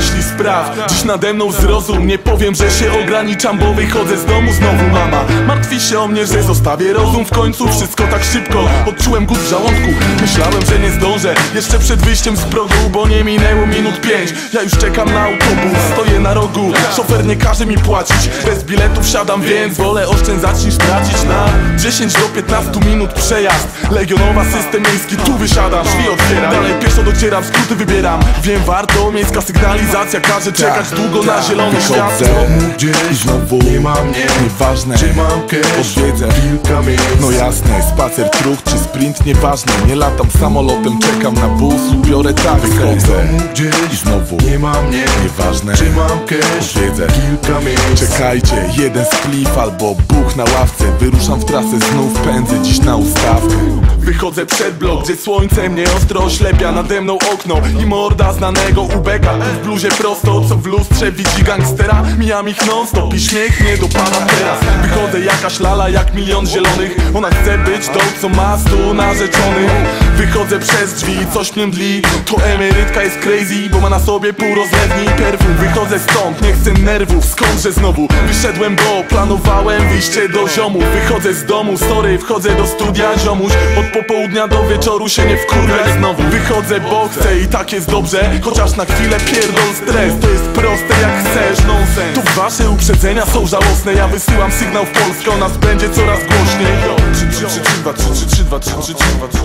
myśli spraw. Dziś nade mną zrozum, nie powiem, że się ograniczam, bo wychodzę z domu znowu mama. Martwi się o mnie, że zostawię rozum, w końcu wszystko tak szybko. Odczułem głód w żołądku, myślałem, że nie zdążę jeszcze przed wyjściem z progu, bo nie minęło minut 5. Ja już czekam na autobus, stoję na rogu, szofer nie każe mi płacić. Bez biletów siadam, więc wolę oszczędzać niż tracić. Na 10 do 15 minut przejazd, Legionowa, system miejski, tu wysiadam, drzwi otwieram, dalej pieszo docieram, skróty wybieram. Wiem, warto, miejska sygnalizacja każe czekać długo na zielone światło. Wychodzę gdzieś i znowu nie ma mnie, nieważne czy mam cash, odwiedzę kilka miejsc. No jasne, spacer, truch czy sprint, nieważne. Nie latam samolotem, czekam na bus, biorę taksę. Wychodzę gdzieś i znowu nie ma mnie, nieważne czy mam cash, odwiedzę kilka miejsc. Czekajcie, jeden splif albo buch na ławce. Wyruszam w trasę, znów pędzę dziś na ustawkę. Wychodzę przed blok, gdzie słońce mnie ostro oślepia. Nade mną okno i morda znanego ubeka. W bluzie prosto, co w lustrze widzi gangstera. Mijam ich non stop i śmiech mnie dopada teraz. Wychodzę jakaś lala, jak milion zielonych. Ona chce być tą, co ma 100 narzeczonych. Wychodzę przez drzwi, coś mnie mdli. To emerytka jest crazy, bo ma na sobie pół rozlewni i perfum. Wychodzę stąd, nie chcę nerwów, skądże znowu? Wyszedłem, bo planowałem wyjście do ziomów. Wychodzę z domu, sorry, wchodzę do studia, ziomuś. Od popołudnia do wieczoru się nie wkurwiać znowu. Wychodzę, bo chcę i tak jest dobrze, chociaż na chwilę pierdol stres. To jest proste jak chcesz, nonsens. Tu wasze uprzedzenia są żałosne. Ja wysyłam sygnał w Polskę, o nas będzie coraz głośniej. 3, 2, 3, 3, 2, 3, 3, 2, 3, 3, 2, 3.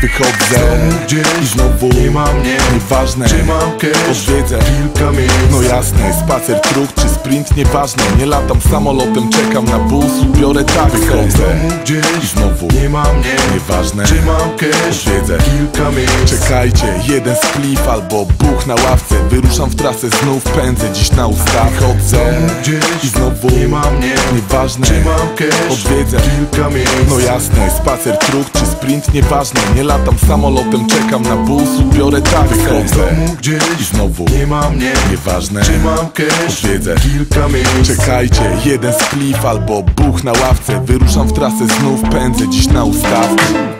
Wychodzę gdzieś i znowu nie ma mnie, nieważne czy mam cash, odwiedzę kilka miejsc. No jasne, spacer, truch czy sprint, nieważne. Nie latam samolotem, czekam na bus, biorę taksę. Wychodzę gdzieś i znowu nie ma mnie, nieważne czy mam cash, odwiedzę kilka miejsc. Czekajcie, jeden splif albo buch na ławce. Wyruszam w trasę, znów pędzę dziś na ustawkę. Wychodzę gdzieś i znowu nie ma mnie, nieważne czy mam cash, odwiedzę kilka miejsc. No jasne, spacer, truch czy sprint, nieważne. Nie latam samolotem, czekam na bus, biorę taksę. Wychodzę gdzieś i znowu nie ma mnie, nieważne czy mam cash, odwiedzę kilka miejsc. Czekajcie, jeden splif albo buch na ławce. Wyruszam w trasę, znów pędzę dziś na ustawkę.